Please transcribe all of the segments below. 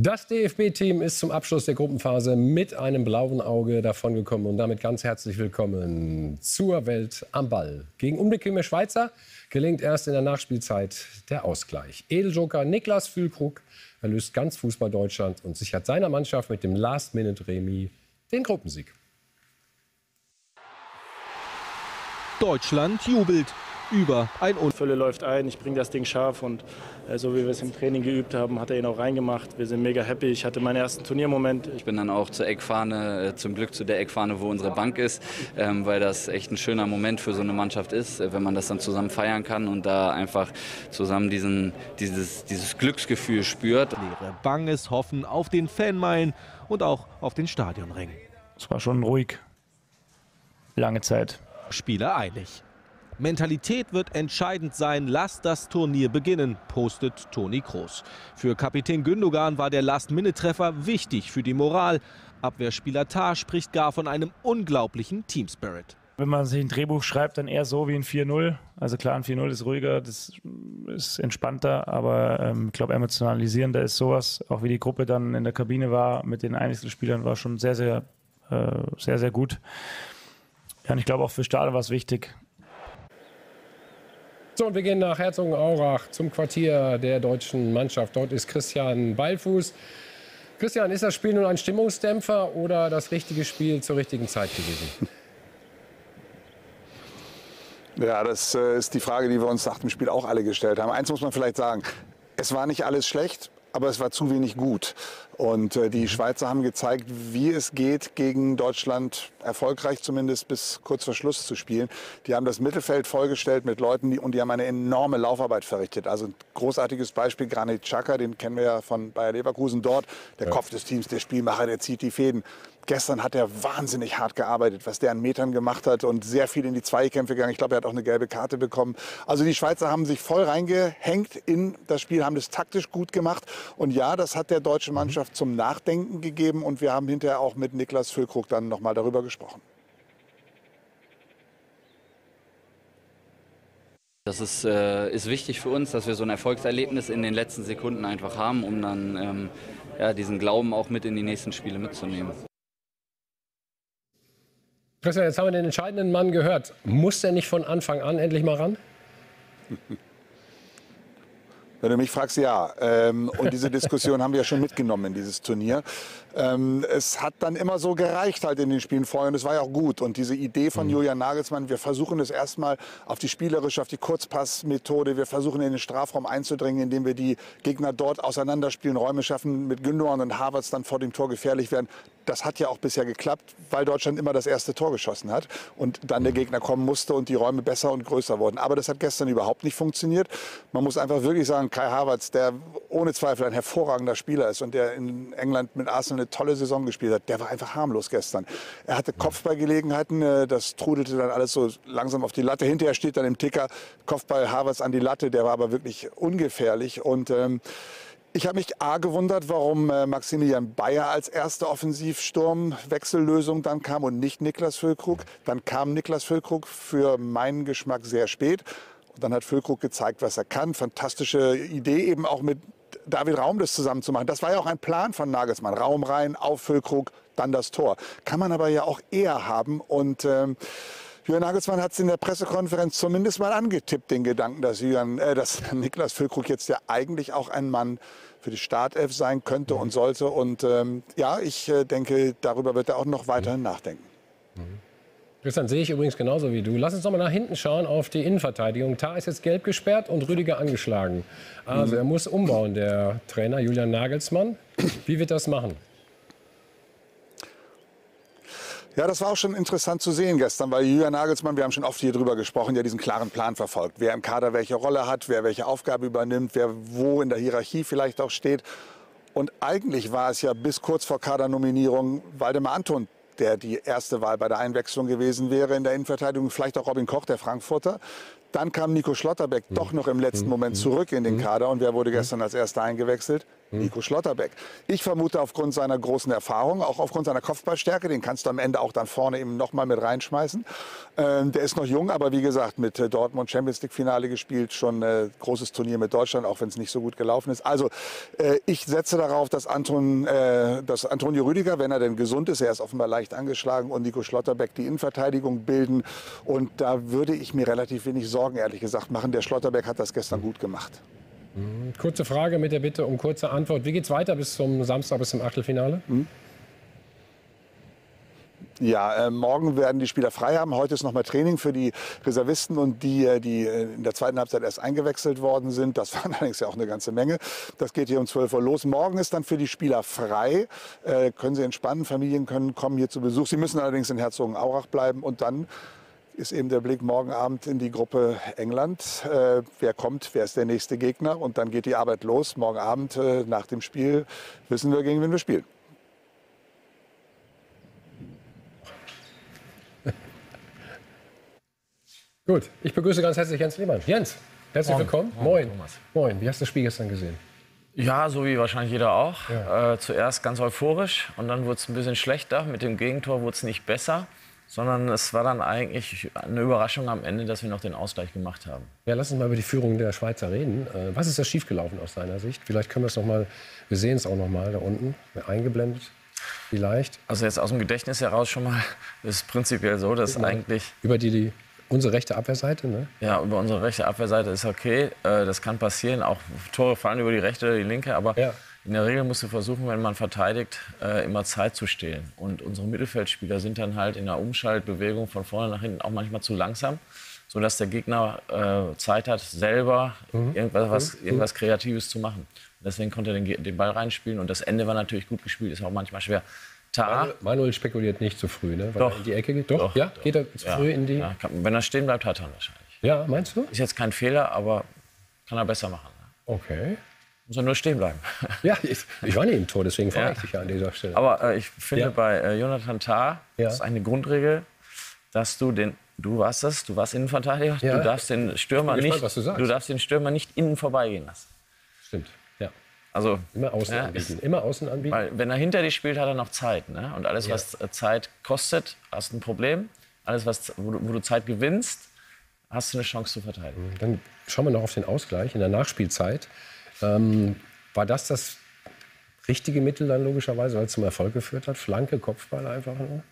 Das DFB-Team ist zum Abschluss der Gruppenphase mit einem blauen Auge davongekommen. Und damit ganz herzlich willkommen zur Welt am Ball. Gegen unbequeme Schweizer gelingt erst in der Nachspielzeit der Ausgleich. Edeljoker Niklas Füllkrug erlöst ganz Fußball-Deutschland und sichert seiner Mannschaft mit dem Last-Minute-Remis den Gruppensieg. Deutschland jubelt über ein Fülle läuft ein, ich bringe das Ding scharf und so wie wir es im Training geübt haben, hat er ihn auch reingemacht. Wir sind mega happy, ich hatte meinen ersten Turniermoment. Ich bin dann auch zur Eckfahne, zum Glück zu der Eckfahne, wo unsere Bank ist, weil das echt ein schöner Moment für so eine Mannschaft ist, wenn man das dann zusammen feiern kann und da einfach zusammen dieses Glücksgefühl spürt. Leere banges Hoffen auf den Fanmeilen und auch auf den Stadionring. Es war schon ruhig, lange Zeit. Spieler eilig. Mentalität wird entscheidend sein, lasst das Turnier beginnen, postet Toni Kroos. Für Kapitän Gündogan war der Last-Minute-Treffer wichtig für die Moral. Abwehrspieler Tah spricht gar von einem unglaublichen Team-Spirit. Wenn man sich ein Drehbuch schreibt, dann eher so wie ein 4-0. Also klar, ein 4-0 ist ruhiger, das ist entspannter, aber ich glaube, emotionalisierender ist sowas. Auch wie die Gruppe dann in der Kabine war mit den Einzelspielern, war schon sehr, sehr gut. Ja, und ich glaube, auch für Stade war es wichtig. So, und wir gehen nach Herzogenaurach zum Quartier der deutschen Mannschaft. Dort ist Christian Beilfuß. Christian, ist das Spiel nun ein Stimmungsdämpfer oder das richtige Spiel zur richtigen Zeit gewesen? Ja, das ist die Frage, die wir uns nach dem Spiel auch alle gestellt haben. Eins muss man vielleicht sagen, es war nicht alles schlecht, aber es war zu wenig gut. Und die Schweizer haben gezeigt, wie es geht, gegen Deutschland erfolgreich zumindest bis kurz vor Schluss zu spielen. Die haben das Mittelfeld vollgestellt mit Leuten, die haben eine enorme Laufarbeit verrichtet. Also ein großartiges Beispiel, Granit Xhaka, den kennen wir ja von Bayer Leverkusen dort. Der Kopf des Teams, der Spielmacher, der zieht die Fäden. Gestern hat er wahnsinnig hart gearbeitet, was der an Metern gemacht hat und sehr viel in die Zweikämpfe gegangen. Ich glaube, er hat auch eine gelbe Karte bekommen. Also die Schweizer haben sich voll reingehängt in das Spiel, haben das taktisch gut gemacht. Und ja, das hat der deutschen Mannschaft zum Nachdenken gegeben und wir haben hinterher auch mit Niklas Füllkrug dann nochmal darüber gesprochen. Das ist wichtig für uns, dass wir so ein Erfolgserlebnis in den letzten Sekunden einfach haben, um dann ja, diesen Glauben auch mit in die nächsten Spiele mitzunehmen. Christian, jetzt haben wir den entscheidenden Mann gehört. Muss der nicht von Anfang an endlich mal ran? Wenn du mich fragst, ja. Und diese Diskussion haben wir ja schon mitgenommen in dieses Turnier. Es hat dann immer so gereicht halt in den Spielen vorher und es war ja auch gut. Und diese Idee von Julian Nagelsmann, wir versuchen das erstmal auf die spielerische, auf die Kurzpassmethode, wir versuchen in den Strafraum einzudringen, indem wir die Gegner dort auseinanderspielen, Räume schaffen, mit Gündogan und Havertz dann vor dem Tor gefährlich werden. Das hat ja auch bisher geklappt, weil Deutschland immer das erste Tor geschossen hat und dann der Gegner kommen musste und die Räume besser und größer wurden. Aber das hat gestern überhaupt nicht funktioniert. Man muss einfach wirklich sagen, Kai Havertz, der ohne Zweifel ein hervorragender Spieler ist und der in England mit Arsenal eine tolle Saison gespielt hat, der war einfach harmlos gestern. Er hatte Kopfballgelegenheiten, das trudelte dann alles so langsam auf die Latte. Hinterher steht dann im Ticker Kopfball Havertz an die Latte, der war aber wirklich ungefährlich und ich habe mich gewundert, warum Maximilian Beier als erste Offensivsturmwechsellösung dann kam und nicht Niklas Füllkrug. Dann kam Niklas Füllkrug für meinen Geschmack sehr spät. Und dann hat Füllkrug gezeigt, was er kann. Fantastische Idee eben auch mit David Raum das zusammen zu machen. Das war ja auch ein Plan von Nagelsmann. Raum rein, auf Füllkrug, dann das Tor. Kann man aber ja auch eher haben und Julian Nagelsmann hat es in der Pressekonferenz zumindest mal angetippt, den Gedanken, dass Niklas Füllkrug jetzt ja eigentlich auch ein Mann für die Startelf sein könnte und sollte. Und ja, ich denke, darüber wird er auch noch weiterhin nachdenken. Christian, sehe ich übrigens genauso wie du. Lass uns noch mal nach hinten schauen auf die Innenverteidigung. Tah ist jetzt gelb gesperrt und Rüdiger angeschlagen. Also er muss umbauen, der Trainer Julian Nagelsmann. Wie wird das machen? Ja, das war auch schon interessant zu sehen gestern, weil Julian Nagelsmann, wir haben schon oft hier drüber gesprochen, ja diesen klaren Plan verfolgt. Wer im Kader welche Rolle hat, wer welche Aufgabe übernimmt, wer wo in der Hierarchie vielleicht auch steht. Und eigentlich war es ja bis kurz vor Kadernominierung Waldemar Anton, der die erste Wahl bei der Einwechslung gewesen wäre in der Innenverteidigung, vielleicht auch Robin Koch, der Frankfurter. Dann kam Nico Schlotterbeck doch noch im letzten Moment zurück in den Kader. Und wer wurde gestern als Erster eingewechselt? Nico Schlotterbeck. Ich vermute aufgrund seiner großen Erfahrung, auch aufgrund seiner Kopfballstärke, den kannst du am Ende auch dann vorne eben nochmal mit reinschmeißen. Der ist noch jung, aber wie gesagt, mit Dortmund Champions League Finale gespielt, schon großes Turnier mit Deutschland, auch wenn es nicht so gut gelaufen ist. Also ich setze darauf, dass Antonio Rüdiger, wenn er denn gesund ist, er ist offenbar leicht angeschlagen, und Nico Schlotterbeck die Innenverteidigung bilden. Und da würde ich mir relativ wenig Sorgen, ehrlich gesagt, machen. Der Schlotterbeck hat das gestern gut gemacht. Kurze Frage mit der Bitte um kurze Antwort. Wie geht es weiter bis zum Samstag, bis zum Achtelfinale? Ja, morgen werden die Spieler frei haben. Heute ist nochmal Training für die Reservisten und die, die in der zweiten Halbzeit erst eingewechselt worden sind. Das waren allerdings ja auch eine ganze Menge. Das geht hier um 12 Uhr los. Morgen ist dann für die Spieler frei. Können sie entspannen, Familien können kommen hier zu Besuch. Sie müssen allerdings in Herzogenaurach bleiben, und dann ist eben der Blick morgen Abend in die Gruppe England. Wer kommt, wer ist der nächste Gegner? Und dann geht die Arbeit los. Morgen Abend nach dem Spiel wissen wir, gegen wen wir spielen. Gut, ich begrüße ganz herzlich Jens Lehmann. Jens, herzlich willkommen. Moin. Moin. Wie hast du das Spiel gestern gesehen? Ja, so wie wahrscheinlich jeder auch. Ja. Zuerst ganz euphorisch, und dann wurde es ein bisschen schlechter. Mit dem Gegentor wurde es nicht besser, sondern es war dann eigentlich eine Überraschung am Ende, dass wir noch den Ausgleich gemacht haben. Ja, lass uns mal über die Führung der Schweizer reden. Was ist da schiefgelaufen aus deiner Sicht? Vielleicht können wir es noch mal, wir sehen es auch noch mal da unten, eingeblendet vielleicht. Also jetzt aus dem Gedächtnis heraus schon mal, ist prinzipiell so, dass eigentlich... Über die unsere rechte Abwehrseite, ne? Ja, über unsere rechte Abwehrseite ist okay, das kann passieren. Auch Tore fallen über die rechte oder die linke, aber... Ja. In der Regel musst du versuchen, wenn man verteidigt, immer Zeit zu stehlen. Und unsere Mittelfeldspieler sind dann halt in der Umschaltbewegung von vorne nach hinten auch manchmal zu langsam, sodass der Gegner Zeit hat, selber irgendwas Kreatives zu machen. Deswegen konnte er den Ball reinspielen, und das Ende war natürlich gut gespielt, ist auch manchmal schwer. Manuel spekuliert nicht zu früh, ne? Weil er in die Ecke geht. Doch, ja? Doch. Geht er zu früh in die... Ja, wenn er stehen bleibt, hat er wahrscheinlich. Ja, meinst du? Ist jetzt kein Fehler, aber kann er besser machen. Ne? Okay. Muss er nur stehen bleiben. Ja, ich war nicht im Tor, deswegen frage ich dich an dieser Stelle. Aber ich finde bei Jonathan Tah, das ist eine Grundregel, dass du warst Innenverteidiger, du darfst den Stürmer nicht innen vorbeigehen lassen. Stimmt, ja. Also immer außen anbieten. Immer außen anbieten. Weil wenn er hinter dir spielt, hat er noch Zeit, ne? Und alles, was Zeit kostet, hast du ein Problem. Alles, wo du Zeit gewinnst, hast du eine Chance zu verteidigen. Dann schauen wir noch auf den Ausgleich in der Nachspielzeit. War das richtige Mittel dann logischerweise, weil es zum Erfolg geführt hat? Flanke, Kopfball einfach nur?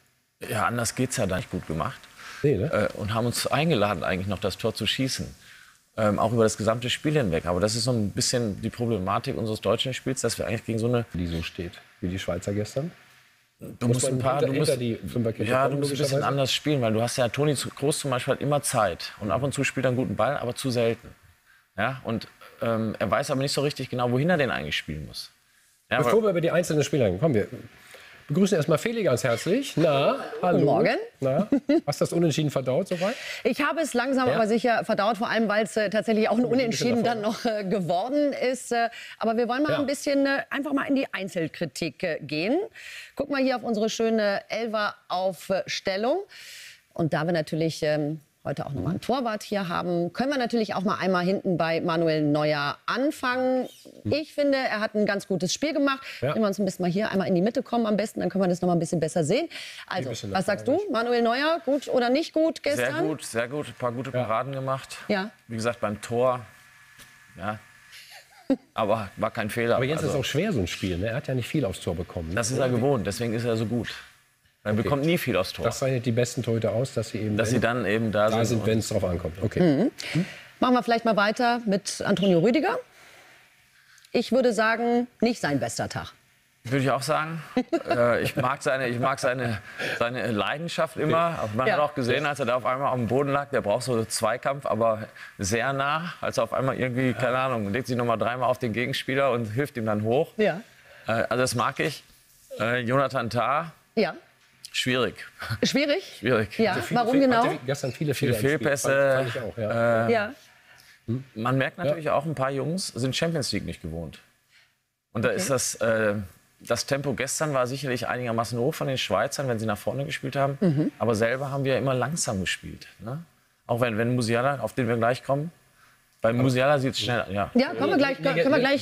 Ja, anders geht's ja dann nicht gut gemacht. Nee, ne? Und haben uns eingeladen, eigentlich noch das Tor zu schießen. Auch über das gesamte Spiel hinweg. Aber das ist so ein bisschen die Problematik unseres deutschen Spiels, dass wir eigentlich gegen so eine... Die so steht, wie die Schweizer gestern? Du musst ein bisschen anders spielen, weil du hast ja Toni Kroos zum Beispiel, hat immer Zeit. Und ab und zu spielt er einen guten Ball, aber zu selten. Ja, und er weiß aber nicht so richtig genau, wohin er den eigentlich spielen muss. Ja, bevor wir über die einzelnen Spieler gehen, kommen wir. Begrüßen erstmal Feli ganz herzlich. Na, hallo. Guten Morgen. Na, hast du das Unentschieden verdaut soweit? Ich habe es langsam aber sicher verdaut, vor allem, weil es tatsächlich auch ein Unentschieden dann noch geworden ist. Aber wir wollen mal ein bisschen einfach mal in die Einzelkritik gehen. Guck mal hier auf unsere schöne Elfer-Aufstellung. Und da wir natürlich... heute auch nochmal einen Torwart hier haben, können wir natürlich auch mal einmal hinten bei Manuel Neuer anfangen. Ich finde, er hat ein ganz gutes Spiel gemacht. Ja. Wenn wir uns ein bisschen mal hier einmal in die Mitte kommen am besten, dann können wir das noch mal ein bisschen besser sehen. Also, was sagst du? Manuel Neuer, gut oder nicht gut gestern? Sehr gut, sehr gut. Ein paar gute Paraden gemacht. Ja. Wie gesagt, beim Tor, ja. Aber war kein Fehler. Aber Jens, ist auch schwer, so ein Spiel. Ne? Er hat ja nicht viel aufs Tor bekommen. Das ist er gewohnt, deswegen ist er so gut. Man bekommt nie viel aufs Tor. Das zeichnet die besten Torhüter aus, dass sie dann eben da sind, wenn es drauf ankommt. Okay. Machen wir vielleicht mal weiter mit Antonio Rüdiger. Ich würde sagen, nicht sein bester Tag. Würde ich auch sagen. Ich mag seine Leidenschaft immer. Man hat auch gesehen, als er da auf einmal auf dem Boden lag, der braucht so einen Zweikampf, aber sehr nah. Als er auf einmal irgendwie, keine Ahnung, legt sich noch mal dreimal auf den Gegenspieler und hilft ihm dann hoch. Ja. Also das mag ich. Jonathan Tah. Ja. Schwierig. Ja, also warum genau? Gestern viele Fehlpässe. Fand ich auch, Man merkt natürlich auch, ein paar Jungs sind Champions League nicht gewohnt. Und da ist das Tempo gestern war sicherlich einigermaßen hoch von den Schweizern, wenn sie nach vorne gespielt haben. Aber selber haben wir immer langsam gespielt. Ne? Auch wenn Musiala, auf den wir gleich kommen. Bei Musiala sieht es schnell an, ja. Ja, können wir gleich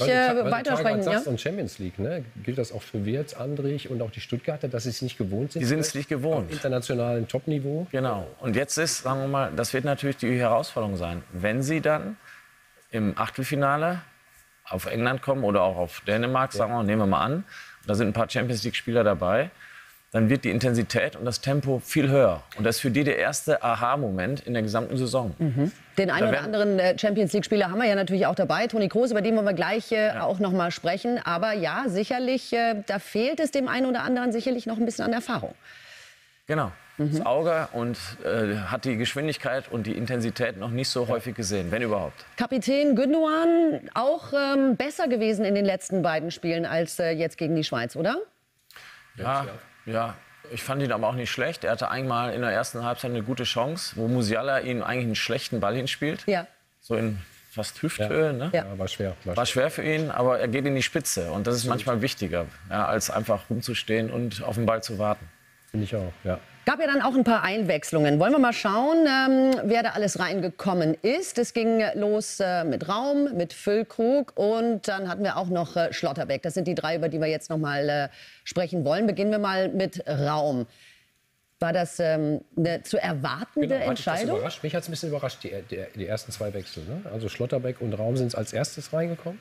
weitersprechen. Ja? Und Champions League, ne? Gilt das auch für Wirz, Andrich und auch die Stuttgarter, dass sie es nicht gewohnt sind? Die sind es nicht gewohnt. Auf internationalen Top-Niveau. Genau. Und jetzt ist, sagen wir mal, das wird natürlich die Herausforderung sein. Wenn sie dann im Achtelfinale auf England kommen oder auch auf Dänemark, sagen wir, nehmen wir mal an, da sind ein paar Champions League-Spieler dabei, dann wird die Intensität und das Tempo viel höher. Und das ist für die der erste Aha-Moment in der gesamten Saison. Mhm. Den einen oder anderen Champions-League-Spieler haben wir ja natürlich auch dabei. Toni Kroos, über den wollen wir gleich auch noch mal sprechen. Aber ja, sicherlich, da fehlt es dem einen oder anderen sicherlich noch ein bisschen an Erfahrung. Genau. Mhm. Das Auge und hat die Geschwindigkeit und die Intensität noch nicht so häufig gesehen, wenn überhaupt. Kapitän Gündogan auch besser gewesen in den letzten beiden Spielen als jetzt gegen die Schweiz, oder? Ja. Ja, ich fand ihn aber auch nicht schlecht. Er hatte einmal in der ersten Halbzeit eine gute Chance, wo Musiala ihm eigentlich einen schlechten Ball hinspielt. Ja. So in fast Hüfthöhe. Ja. Ne? Ja, war schwer. War schwer für ihn, aber er geht in die Spitze. Und das ist manchmal wichtiger, als einfach rumzustehen und auf den Ball zu warten. Finde ich auch, ja. Gab ja dann auch ein paar Einwechslungen. Wollen wir mal schauen, wer da alles reingekommen ist. Es ging los mit Raum, mit Füllkrug und dann hatten wir auch noch Schlotterbeck. Das sind die drei, über die wir jetzt noch mal sprechen wollen. Beginnen wir mal mit Raum. War das eine zu erwartende Entscheidung? Mich hat es ein bisschen überrascht, die ersten zwei Wechsel. Ne? Also Schlotterbeck und Raum sind als erstes reingekommen.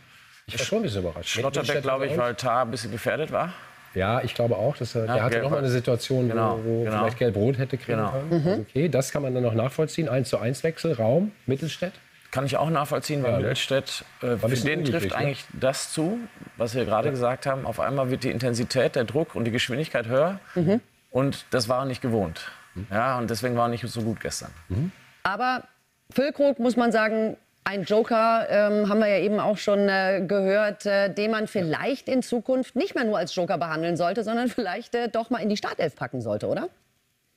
Ich war schon ein bisschen überrascht. Schlotterbeck, glaube ich, weil Tah ein bisschen gefährdet war. Ja, ich glaube auch, dass er hatte noch mal eine Situation, wo vielleicht Gelb-Rot hätte kriegen können. Mhm. Also okay, das kann man dann noch nachvollziehen. 1:1 Wechsel, Raum, Mittelstädt. Kann ich auch nachvollziehen, weil Mittelstädt, für den trifft eigentlich das zu, was wir gerade gesagt haben. Auf einmal wird die Intensität, der Druck und die Geschwindigkeit höher. Mhm. Und das war er nicht gewohnt. Ja, und deswegen war er nicht so gut gestern. Mhm. Aber Füllkrug, muss man sagen, ein Joker, haben wir ja eben auch schon gehört, den man vielleicht in Zukunft nicht mehr nur als Joker behandeln sollte, sondern vielleicht doch mal in die Startelf packen sollte, oder?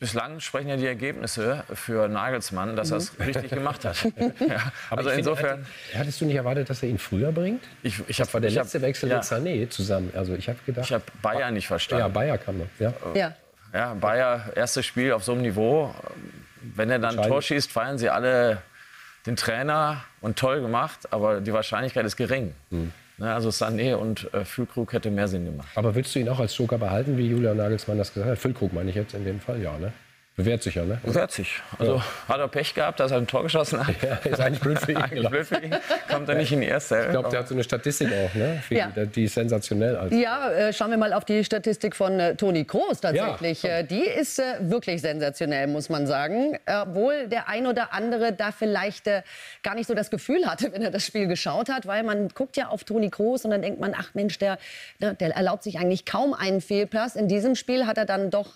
Bislang sprechen ja die Ergebnisse für Nagelsmann, dass er es richtig gemacht hat. Also insofern, hattest du nicht erwartet, dass er ihn früher bringt? Das war der letzte Wechsel mit Sané zusammen. Also ich habe gedacht, ich habe Beier nicht verstanden. Ja, Beier kam noch. Ja, Beier, erstes Spiel auf so einem Niveau. Wenn er dann ein Tor schießt, feiern sie alle den Trainer und toll gemacht, aber die Wahrscheinlichkeit ist gering. Mhm. Also Sané und Füllkrug hätte mehr Sinn gemacht. Aber willst du ihn auch als Joker behalten, wie Julian Nagelsmann das gesagt hat? Füllkrug meine ich jetzt in dem Fall, ja, ne? Bewährt sich ja, ne? Bewährt sich. Also hat er Pech gehabt, dass er ein Tor geschossen hat. Ja, ist eigentlich blöd für ihn. Kommt er nicht in die erste. Ich glaube, der hat so eine Statistik auch, ne? Die ist sensationell. Also. Ja, schauen wir mal auf die Statistik von Toni Kroos tatsächlich. Ja. Die ist wirklich sensationell, muss man sagen. Obwohl der ein oder andere da vielleicht gar nicht so das Gefühl hatte, wenn er das Spiel geschaut hat. Weil man guckt ja auf Toni Kroos und dann denkt man, ach Mensch, der erlaubt sich eigentlich kaum einen Fehlpass. In diesem Spiel hat er dann doch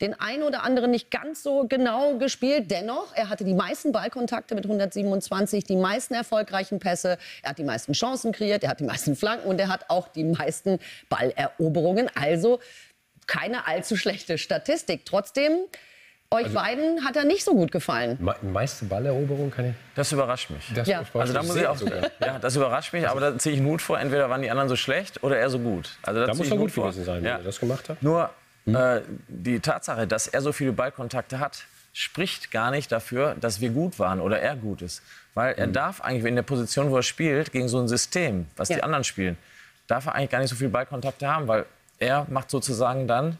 den ein oder anderen nicht ganz so genau gespielt. Dennoch, er hatte die meisten Ballkontakte mit 127, die meisten erfolgreichen Pässe. Er hat die meisten Chancen kreiert, er hat die meisten Flanken und er hat auch die meisten Balleroberungen. Also keine allzu schlechte Statistik. Trotzdem, euch beiden hat er nicht so gut gefallen. Meiste Balleroberung kann ich... Das überrascht mich. Das überrascht mich, aber da ziehe ich einen Hut vor. Entweder waren die anderen so schlecht oder er so gut. Also da muss er gut gewesen sein, wenn er das gemacht hat. Nur die Tatsache, dass er so viele Ballkontakte hat, spricht gar nicht dafür, dass wir gut waren oder er gut ist. Weil er darf eigentlich, in der Position, wo er spielt, gegen so ein System, was die anderen spielen, darf er eigentlich gar nicht so viele Ballkontakte haben, weil er macht sozusagen dann,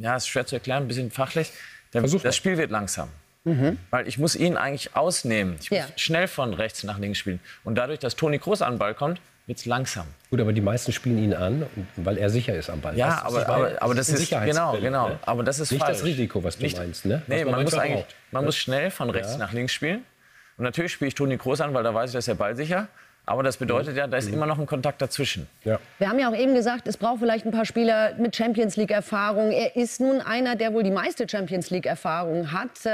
ist schwer zu erklären, ein bisschen fachlich, das Spiel wird langsam. Mhm. Weil ich muss ihn eigentlich ausnehmen. Ich muss schnell von rechts nach links spielen. Und dadurch, dass Toni Kroos an den Ball kommt, wird's langsam. Gut, aber die meisten spielen ihn an, weil er sicher ist am Ball. Ja, aber das ist genau. Ne? Aber das ist nicht falsch. Das Risiko, was du meinst, ne? Nee, man muss schnell von rechts nach links spielen. Und natürlich spiele ich Toni Kroos an, weil da weiß ich, dass er ballsicher. Aber das bedeutet da ist immer noch ein Kontakt dazwischen. Ja. Wir haben ja auch eben gesagt, es braucht vielleicht ein paar Spieler mit Champions-League-Erfahrung. Er ist nun einer, der wohl die meiste Champions-League-Erfahrung hat.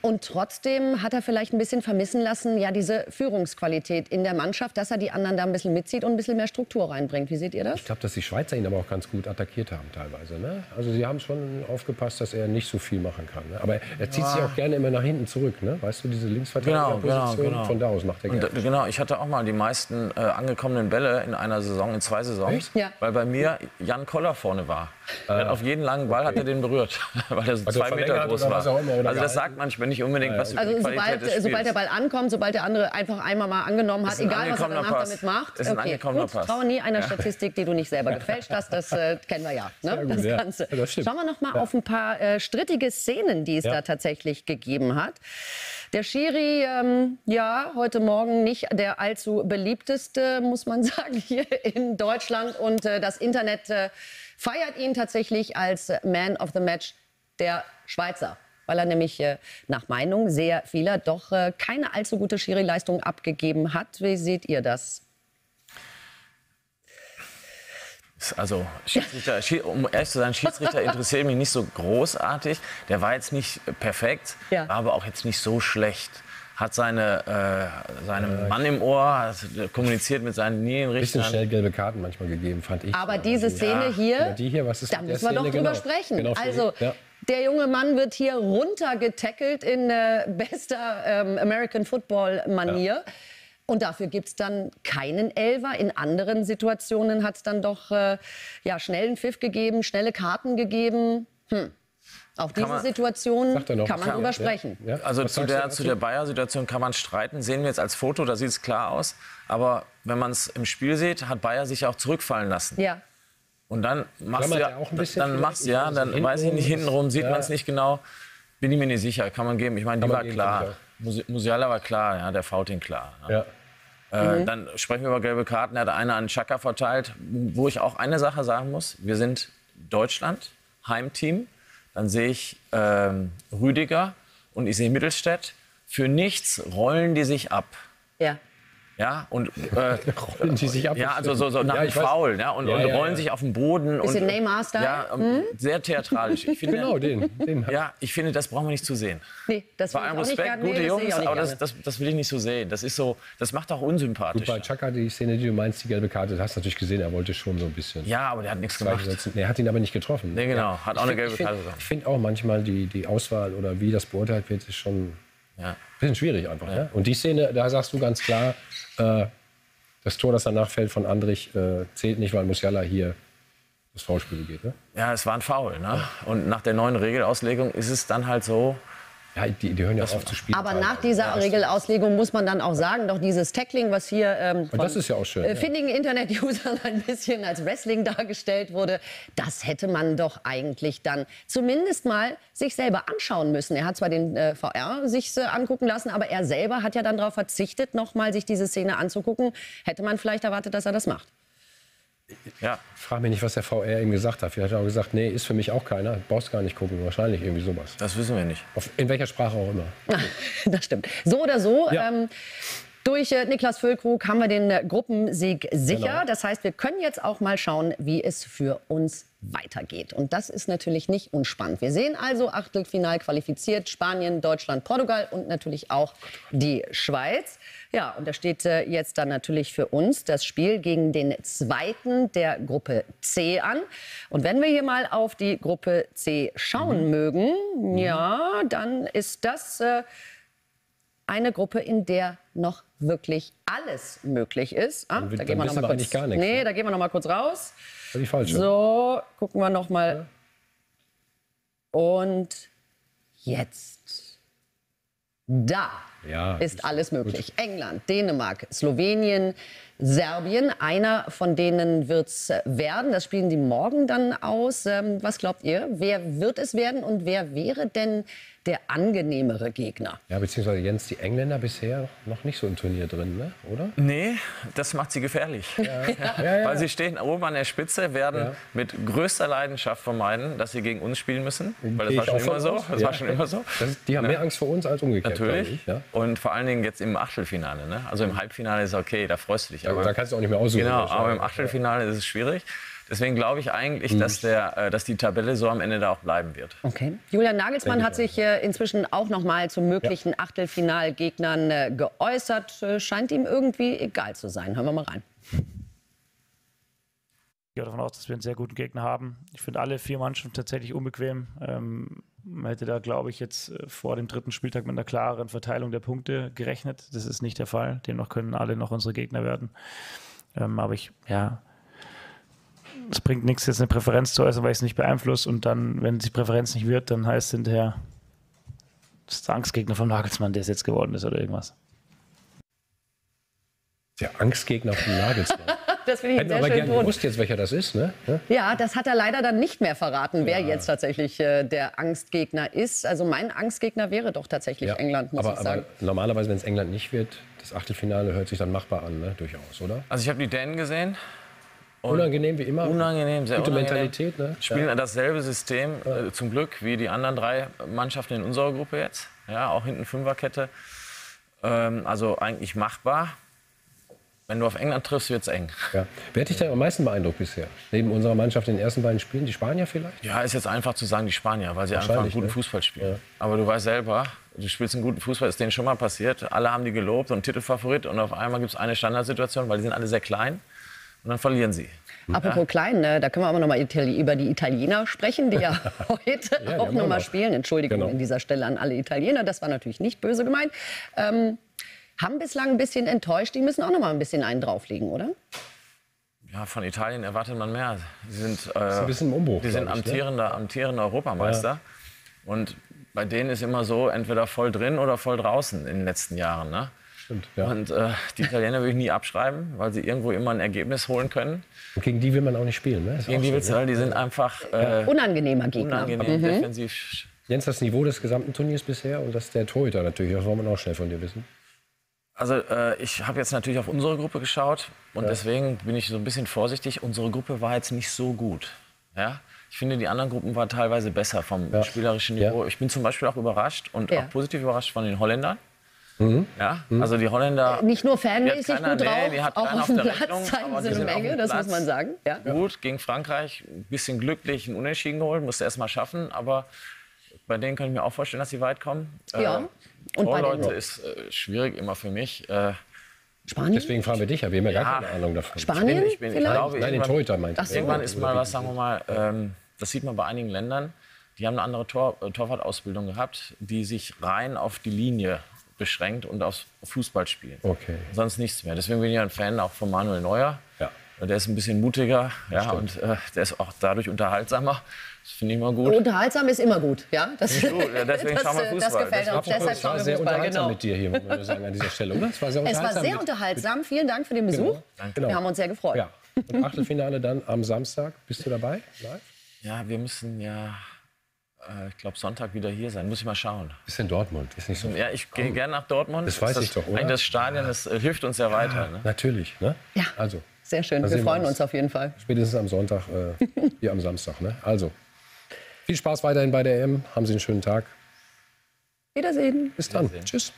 Und trotzdem hat er vielleicht ein bisschen vermissen lassen, diese Führungsqualität in der Mannschaft, dass er die anderen da ein bisschen mitzieht und ein bisschen mehr Struktur reinbringt. Wie seht ihr das? Ich glaube, dass die Schweizer ihn aber auch ganz gut attackiert haben teilweise. Ne? Also sie haben schon aufgepasst, dass er nicht so viel machen kann. Ne? Aber er zieht sich auch gerne immer nach hinten zurück. Ne? Weißt du, diese Linksverteidigerposition, von da aus macht er gerne. Genau, ich hatte auch mal die die meisten angekommenen Bälle in einer Saison, in 2 Saisons, ja. Weil bei mir Jan Koller vorne war. Auf jeden langen Ball hat er den berührt, weil er so 2 Meter groß war. Also das sagt manchmal nicht unbedingt was über die Qualität des Spiels. Sobald der Ball ankommt, sobald der andere einfach einmal mal angenommen hat, egal was er danach damit macht. Ist ein angekommener Pass. Trau nie einer Statistik, die du nicht selber gefälscht hast, das kennen wir ja. Ne? Das Ganze. Schauen wir noch mal auf ein paar strittige Szenen, die es da tatsächlich gegeben hat. Der Schiri, ja, heute Morgen nicht der allzu beliebteste, muss man sagen, hier in Deutschland. Und das Internet feiert ihn tatsächlich als Man of the Match der Schweizer, weil er nämlich nach Meinung sehr vieler doch keine allzu gute Schiri-Leistung abgegeben hat. Wie seht ihr das? Also, um ehrlich zu sein, Schiedsrichter interessieren mich nicht so großartig. Der war jetzt nicht perfekt, ja, war aber auch jetzt nicht so schlecht. Hat seinen Mann im Ohr, kommuniziert mit seinen Linienrichtern. Bisschen schnell gelbe Karten manchmal gegeben, fand ich. Aber diese Szene hier, da müssen wir doch drüber sprechen. Genau, also, der junge Mann wird hier runtergetackelt in bester American Football-Manier. Ja. Und dafür gibt es dann keinen Elfer. In anderen Situationen hat es dann doch schnell einen Pfiff gegeben, schnelle Karten gegeben. Auf diese Situation kann man drüber sprechen. Ja. Also zu der Bayer-Situation kann man streiten. Sehen wir jetzt als Foto, da sieht es klar aus. Aber wenn man es im Spiel sieht, hat Bayer sich auch zurückfallen lassen. Ja. Und dann machst du ja auch ein bisschen. Dann weiß ich nicht, hintenrum sieht man es nicht genau. Bin ich mir nicht sicher, kann man geben. Ich meine, die war klar. Musiala war klar, ja, der fault ihn klar. Ja. Dann sprechen wir über gelbe Karten. Er hat einer an Xhaka verteilt, wo ich auch eine Sache sagen muss. Wir sind Deutschland, Heimteam. Dann sehe ich Rüdiger und ich sehe Mittelstädt. Für nichts rollen die sich ab. Ja. Ja, und rollen die sich ab? Ja, also so nach dem Foul. Ja, und rollen sich auf den Boden. Bisschen Neymar-Style. Ja, sehr theatralisch. Ich finde, genau, den. Ja, ich finde, das brauchen wir nicht zu sehen. Nee, das will ich auch nicht gerne. Bei allem Respekt, gute Jungs, aber das will ich nicht so sehen. Das ist so, das macht auch unsympathisch. Gut, bei Xhaka, die Szene, die du meinst, die gelbe Karte, hast du natürlich gesehen, er wollte schon so ein bisschen. Ja, aber der hat nichts gemacht. Er hat ihn aber nicht getroffen. Nee, genau, hat auch eine gelbe Karte. Ich finde auch manchmal die Auswahl oder wie das beurteilt wird, ist schon... Ja. Bisschen schwierig einfach. Ja. Ja? Und die Szene, da sagst du ganz klar, das Tor, das danach fällt von Andrich, zählt nicht, weil Musiala hier das Foulspiel geht. Ne? Ja, es war ein Foul. Ne? Ja. Und nach der neuen Regelauslegung ist es dann halt so... Ja, die hören ja auf zu spielen. Aber nach dieser Regelauslegung muss man dann auch sagen, doch dieses Tackling, was hier von findigen Internet-Usern ein bisschen als Wrestling dargestellt wurde, das hätte man doch eigentlich dann zumindest mal sich selber anschauen müssen. Er hat zwar den VR sich angucken lassen, aber er selber hat ja dann darauf verzichtet, noch mal sich diese Szene anzugucken. Hätte man vielleicht erwartet, dass er das macht. Ja. Ich frage mich nicht, was der VR ihm gesagt hat. Vielleicht hat er auch gesagt, nee, ist für mich auch keiner. Brauchst gar nicht gucken. Wahrscheinlich irgendwie sowas. Das wissen wir nicht. In welcher Sprache auch immer. Das stimmt. So oder so. Ja. Durch Niklas Füllkrug haben wir den Gruppensieg sicher. Genau. Das heißt, wir können jetzt auch mal schauen, wie es für uns weitergeht. Und das ist natürlich nicht unspannend. Wir sehen also Achtelfinal qualifiziert, Spanien, Deutschland, Portugal und natürlich auch die Schweiz. Ja, und da steht jetzt dann natürlich für uns das Spiel gegen den Zweiten der Gruppe C an. Und wenn wir hier mal auf die Gruppe C schauen mögen, ja, dann ist das eine Gruppe, in der noch wirklich alles möglich ist. Ah, da gehen wir noch mal kurz. Gar nichts, nee, da gehen wir noch mal kurz raus. Die falsche. So, gucken wir noch mal. Und jetzt. Da ist alles möglich. Gut. England, Dänemark, Slowenien, Serbien. Einer von denen wird es werden. Das spielen die morgen dann aus. Was glaubt ihr? Wer wird es werden und wer wäre denn der angenehmere Gegner? Ja, beziehungsweise Jens, die Engländer bisher noch nicht so im Turnier drin, ne? Oder? Nee, das macht sie gefährlich. Ja. Ja. Weil sie stehen oben an der Spitze, werden mit größter Leidenschaft vermeiden, dass sie gegen uns spielen müssen. Weil das war schon immer so. Das war schon immer so. Die haben mehr Angst vor uns als umgekehrt. Natürlich. Ich, und vor allen Dingen jetzt im Achtelfinale. Ne? Also im Halbfinale ist okay, da freust du dich. Aber da kannst du auch nicht mehr aussuchen. Genau, aber im Achtelfinale ist es schwierig. Deswegen glaube ich eigentlich, dass die Tabelle so am Ende da auch bleiben wird. Okay. Julian Nagelsmann hat sich inzwischen auch noch mal zu möglichen Achtelfinalgegnern geäußert. Scheint ihm irgendwie egal zu sein. Hören wir mal rein. Ich gehe davon aus, dass wir einen sehr guten Gegner haben. Ich finde alle 4 Mannschaften tatsächlich unbequem. Man hätte da, glaube ich, jetzt vor dem dritten Spieltag mit einer klareren Verteilung der Punkte gerechnet. Das ist nicht der Fall. Demnach können alle noch unsere Gegner werden. Aber ich, ja, es bringt nichts, jetzt eine Präferenz zu äußern, weil ich es nicht beeinflusst. Und dann, wenn die Präferenz nicht wird, dann heißt es hinterher, das ist der Angstgegner von Nagelsmann, der es jetzt geworden ist oder irgendwas. Der Angstgegner von Nagelsmann. Das finde ich einen sehr schönen Ton. Du wusstest jetzt, welcher das ist, ne? Ja? Ja, das hat er leider dann nicht mehr verraten, wer jetzt tatsächlich der Angstgegner ist. Also mein Angstgegner wäre doch tatsächlich England, muss ich sagen. Aber normalerweise, wenn es England nicht wird, das Achtelfinale hört sich dann machbar an, ne? Durchaus, oder? Also ich habe die Dänen gesehen. Und unangenehm wie immer. Unangenehm, sehr unangenehm. Gute Mentalität, ne? Spielen dasselbe System, zum Glück, wie die anderen drei Mannschaften in unserer Gruppe jetzt. Ja, auch hinten Fünferkette. Also eigentlich machbar. Wenn du auf England triffst, wird's eng. Ja. Wer hat dich denn am meisten beeindruckt bisher? Neben unserer Mannschaft in den ersten beiden Spielen, die Spanier vielleicht? Ja, ist jetzt einfach zu sagen, die Spanier, weil sie einfach einen guten Fußball spielen. Ja. Aber du weißt selber, du spielst einen guten Fußball, ist denen schon mal passiert. Alle haben die gelobt und Titelfavorit und auf einmal gibt es eine Standardsituation, weil die sind alle sehr klein und dann verlieren sie. Apropos klein, ne? Da können wir aber noch mal über die Italiener sprechen, die ja heute auch noch mal spielen. Entschuldigung an dieser Stelle an alle Italiener, das war natürlich nicht böse gemeint. Haben bislang ein bisschen enttäuscht, die müssen auch noch mal ein bisschen einen drauflegen, oder? Ja, von Italien erwartet man mehr. Sie sind, das ist ein bisschen im Umbruch, die sind amtierender Europameister. Ja. Und bei denen ist immer so, entweder voll drin oder voll draußen in den letzten Jahren. Ne? Stimmt, ja. Und die Italiener würde ich nie abschreiben, weil sie irgendwo immer ein Ergebnis holen können. Und gegen die will man auch nicht spielen, ne? Gegen die willst du, die sind einfach unangenehmer Gegner. Unangenehm, defensiv. Jens, das Niveau des gesamten Turniers bisher und das der Torhüter natürlich, das wollen wir auch schnell von dir wissen. Also ich habe jetzt natürlich auf unsere Gruppe geschaut und deswegen bin ich so ein bisschen vorsichtig. Unsere Gruppe war jetzt nicht so gut. Ja? Ich finde, die anderen Gruppen waren teilweise besser vom spielerischen Niveau. Ja. Ich bin zum Beispiel auch überrascht und auch positiv überrascht von den Holländern. Mhm. Ja? Mhm. Also die Holländer... Nicht nur fanmäßig gut drauf, auch auf dem Platz zeigen sie eine Menge, das muss man sagen. Ja. Gut, gegen Frankreich ein bisschen glücklich, einen Unentschieden geholt, musste erst mal schaffen, aber... Bei denen kann ich mir auch vorstellen, dass sie weit kommen. Ja. Und bei Leute ist schwierig immer für mich. Spanien? Deswegen fragen wir dich, aber wir haben ja gar keine Ahnung davon. Spanien? Nein, den Torhüter meint ich. Irgendwann ist mal was, sagen wir mal, das sieht man bei einigen Ländern, die haben eine andere Torwartausbildung gehabt, die sich rein auf die Linie beschränkt und aufs Fußballspielen. Okay. Sonst nichts mehr. Deswegen bin ich ja ein Fan auch von Manuel Neuer. Ja. Der ist ein bisschen mutiger, ja, und der ist auch dadurch unterhaltsamer. Das finde ich immer gut. Unterhaltsam ist immer gut, ja. Deswegen schauen wir Fußball. Das gefällt uns. Es war sehr unterhaltsam mit dir hier, muss man sagen, an dieser Stelle, oder? Es war sehr unterhaltsam. Vielen Dank für den Besuch. Genau. Wir haben uns sehr gefreut. Ja. Und Achtelfinale dann am Samstag. Bist du dabei? Live? Ja, wir müssen ich glaube, Sonntag wieder hier sein. Muss ich mal schauen. Ist in Dortmund. Ist nicht so. Ja, ich gehe gerne nach Dortmund. Das weiß ich doch, oder? Das Stadion, das hilft uns ja weiter. Ne? Natürlich, ne? Ja. Also. Sehr schön, wir freuen uns auf jeden Fall. Spätestens am Sonntag, hier am Samstag. Ne? Also, viel Spaß weiterhin bei der EM. Haben Sie einen schönen Tag. Wiedersehen. Bis dann. Tschüss.